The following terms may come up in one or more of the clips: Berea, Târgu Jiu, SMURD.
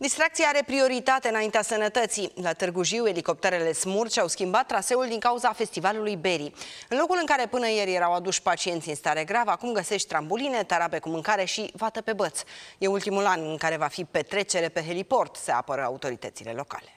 Distracția are prioritate înaintea sănătății. La Târgu Jiu, elicopterele SMURD și-au schimbat traseul din cauza festivalului Berii. În locul în care până ieri erau aduși pacienți în stare gravă, acum găsești trambuline, tarabe cu mâncare și vată pe băț. E ultimul an în care va fi petrecere pe heliport, se apără autoritățile locale.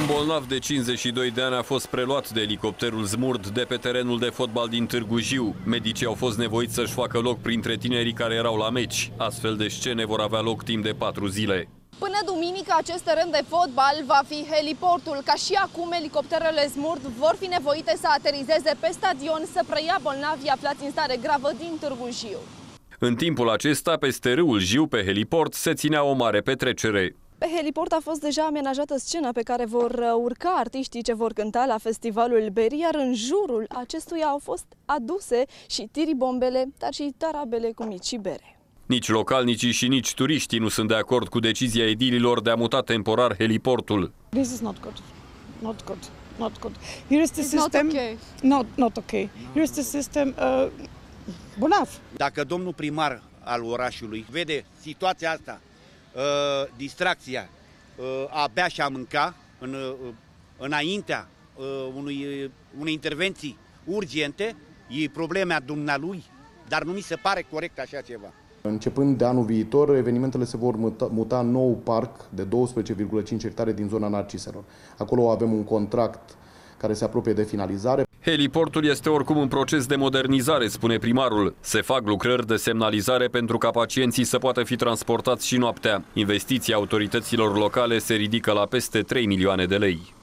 Un bolnav de 52 de ani a fost preluat de elicopterul SMURD de pe terenul de fotbal din Târgu Jiu. Medicii au fost nevoiți să-și facă loc printre tinerii care erau la meci. Astfel de scene vor avea loc timp de 4 zile. Până duminică, acest teren de fotbal va fi heliportul. Ca și acum, elicopterele SMURD vor fi nevoite să aterizeze pe stadion să preia bolnavii aflați în stare gravă din Târgu Jiu. În timpul acesta, peste râul Jiu, pe heliport, se ținea o mare petrecere. Pe heliport a fost deja amenajată scena pe care vor urca artiștii ce vor cânta la festivalul Berea, iar în jurul acestuia au fost aduse și tiribombele, dar și tarabele cu mici bere. Nici localnicii și nici turiștii nu sunt de acord cu decizia edililor de a muta temporar heliportul. This is not good. Not good. Not good. Here is the system. Not okay. Not okay. Here is the system. Bolnav. Dacă domnul primar al orașului vede situația asta, distracția a bea și a mânca înaintea unei intervenții urgente, e problema dumnealui, dar nu mi se pare corect așa ceva. Începând de anul viitor, evenimentele se vor muta în nou parc de 12,5 hectare din zona Narciselor. Acolo avem un contract care se apropie de finalizare. Heliportul este oricum în proces de modernizare, spune primarul. Se fac lucrări de semnalizare pentru ca pacienții să poată fi transportați și noaptea. Investiția autorităților locale se ridică la peste 3 milioane de lei.